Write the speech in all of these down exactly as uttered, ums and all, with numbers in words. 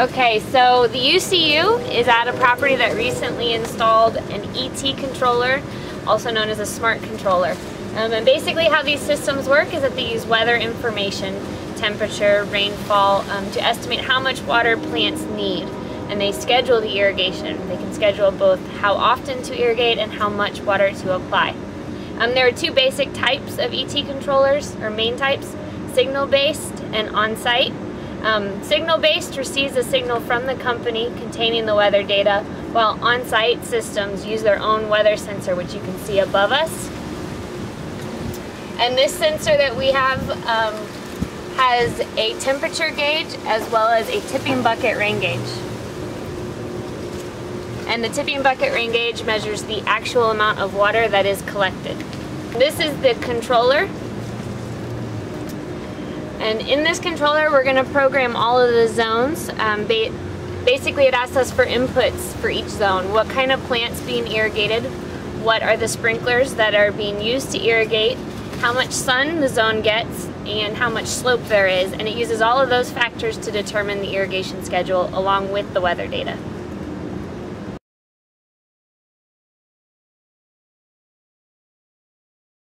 Okay, so the U C U is at a property that recently installed an E T controller, also known as a smart controller. Um, and basically how these systems work is that they use weather information, temperature, rainfall, um, to estimate how much water plants need. And they schedule the irrigation. They can schedule both how often to irrigate and how much water to apply. Um, there are two basic types of E T controllers, or main types, signal-based and on-site. Um, signal-based receives a signal from the company containing the weather data, while on-site systems use their own weather sensor, which you can see above us. And this sensor that we have um, has a temperature gauge as well as a tipping bucket rain gauge. And the tipping bucket rain gauge measures the actual amount of water that is collected. This is the controller. And in this controller, we're going to program all of the zones. Um, ba basically, it asks us for inputs for each zone. What kind of plants being irrigated? What are the sprinklers that are being used to irrigate? How much sun the zone gets, and how much slope there is, and it uses all of those factors to determine the irrigation schedule along with the weather data.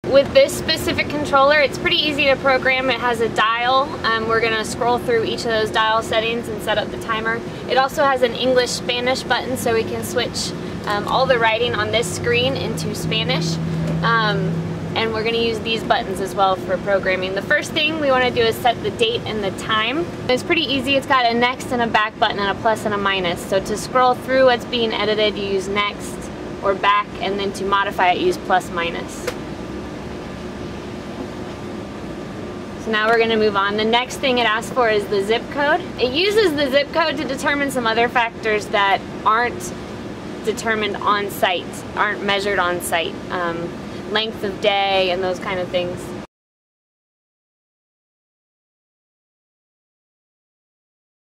With this specific controller, it's pretty easy to program. It has a dial. Um, we're going to scroll through each of those dial settings and set up the timer. It also has an English-Spanish button, so we can switch um, all the writing on this screen into Spanish. Um, And we're going to use these buttons as well for programming. The first thing we want to do is set the date and the time. It's pretty easy. It's got a next and a back button and a plus and a minus. So to scroll through what's being edited, you use next or back, and then to modify it, use plus minus. So now we're going to move on. The next thing it asks for is the zip code. It uses the zip code to determine some other factors that aren't determined on site, aren't measured on site. Um, length of day and those kind of things.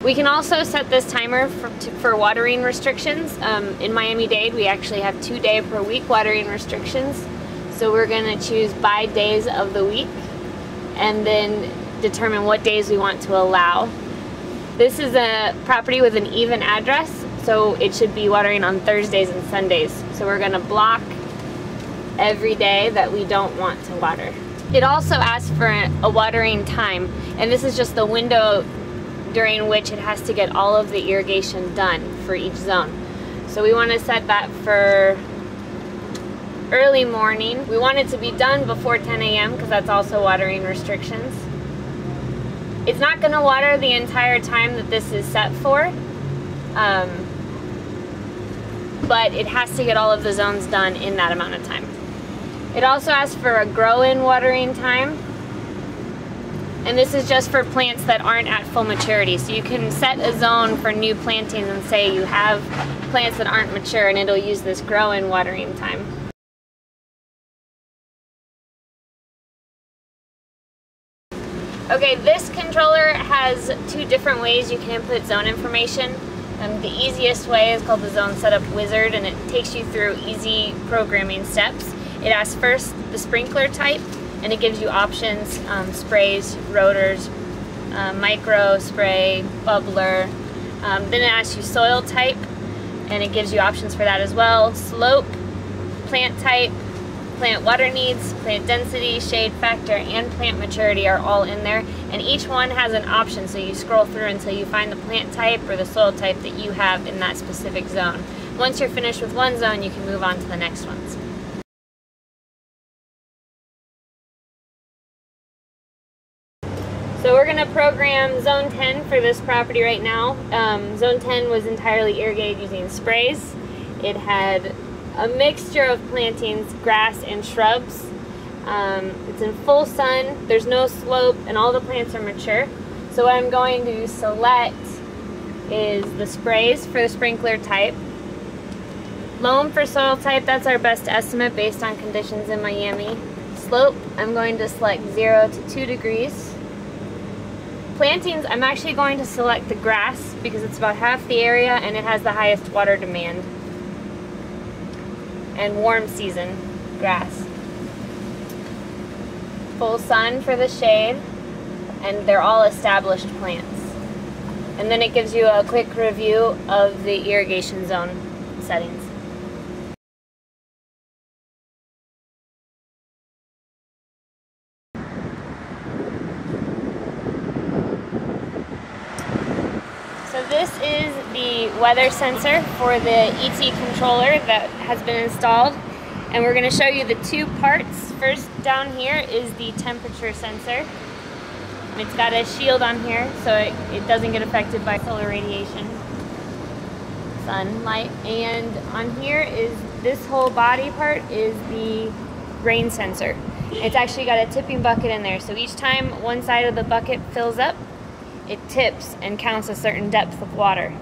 We can also set this timer for, to, for watering restrictions. Um, in Miami-Dade, we actually have two day per week watering restrictions. So we're going to choose by days of the week and then determine what days we want to allow. This is a property with an even address, so it should be watering on Thursdays and Sundays. So we're going to block every day that we don't want to water. It also asks for a watering time, and this is just the window during which it has to get all of the irrigation done for each zone. So we want to set that for early morning. We want it to be done before ten A M because that's also watering restrictions. It's not going to water the entire time that this is set for. Um, but it has to get all of the zones done in that amount of time. It also asks for a grow-in watering time, and this is just for plants that aren't at full maturity. So you can set a zone for new plantings and say you have plants that aren't mature, and it'll use this grow-in watering time. Okay, this controller has two different ways you can input zone information. Um, the easiest way is called the Zone Setup Wizard, and it takes you through easy programming steps. It asks first the sprinkler type, and it gives you options, um, sprays, rotors, uh, micro, spray, bubbler. Um, then it asks you soil type, and it gives you options for that as well. Slope, plant type, plant water needs, plant density, shade factor, and plant maturity are all in there, and each one has an option, so you scroll through until you find the plant type or the soil type that you have in that specific zone. Once you're finished with one zone, you can move on to the next ones. So we're going to program Zone ten for this property right now. Um, Zone ten was entirely irrigated using sprays. It had a mixture of plantings, grass and shrubs. Um, it's in full sun, there's no slope, and all the plants are mature. So what I'm going to select is the sprays for the sprinkler type. Loam for soil type, that's our best estimate based on conditions in Miami. Slope, I'm going to select zero to two degrees. Plantings, I'm actually going to select the grass because it's about half the area and it has the highest water demand. And warm season grass. Full sun for the shade, and they're all established plants. And then it gives you a quick review of the irrigation zone settings. So this is the weather sensor for the E T controller that has been installed. And we're going to show you the two parts. First, down here is the temperature sensor. It's got a shield on here so it, it doesn't get affected by solar radiation, sunlight. And on here is this whole body part is the rain sensor. It's actually got a tipping bucket in there, so each time one side of the bucket fills up, it tips and counts a certain depth of water,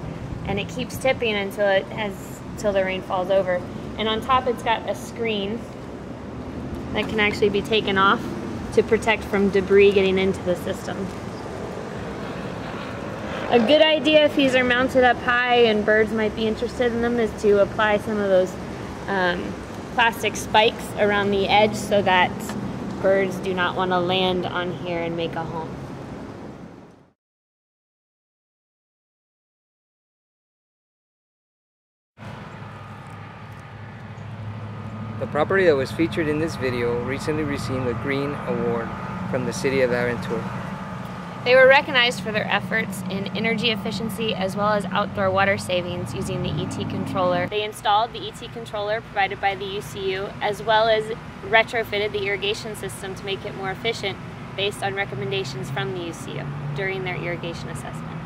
and it keeps tipping until it has till the rain falls over. And on top it's got a screen that can actually be taken off to protect from debris getting into the system. A good idea, if these are mounted up high and birds might be interested in them, is to apply some of those um, plastic spikes around the edge so that birds do not want to land on here and make a home. The property that was featured in this video recently received the Green Award from the City of Aventura. They were recognized for their efforts in energy efficiency as well as outdoor water savings using the E T controller. They installed the E T controller provided by the U C U, as well as retrofitted the irrigation system to make it more efficient based on recommendations from the U C U during their irrigation assessment.